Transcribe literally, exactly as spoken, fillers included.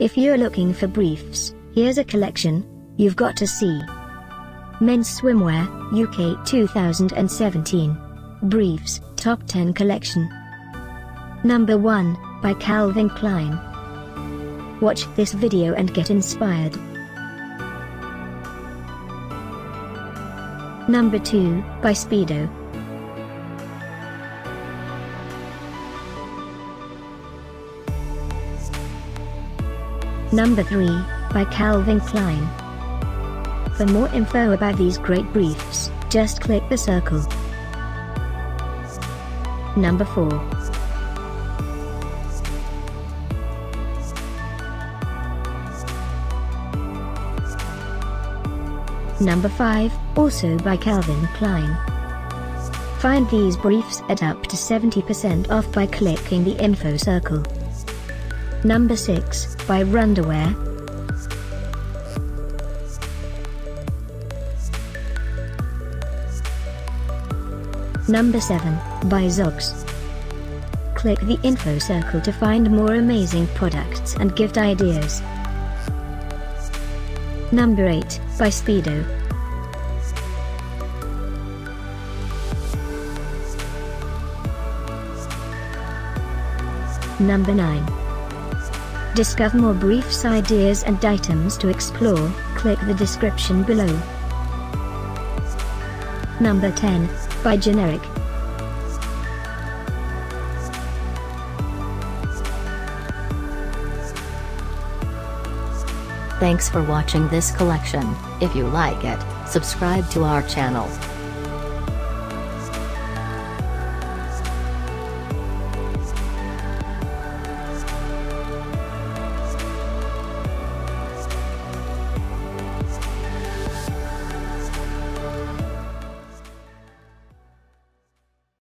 If you're looking for briefs, here's a collection you've got to see. Men's Swimwear, U K two thousand seventeen. Briefs, Top ten Collection. Number one, by Calvin Klein. Watch this video and get inspired. Number two, by Speedo. Number three, by Calvin Klein. For more info about these great briefs, just click the circle. Number four. Number five, also by Calvin Klein. Find these briefs at up to seventy percent off by clicking the info circle. Number six, by Runderwear. Number seven, by Zoggs. Click the info circle to find more amazing products and gift ideas. Number eight, by Speedo. Number nine. Discover more briefs, ideas and items to explore, click the description below. Number ten, by Generic. Thanks for watching this collection. If you like it, subscribe to our channel.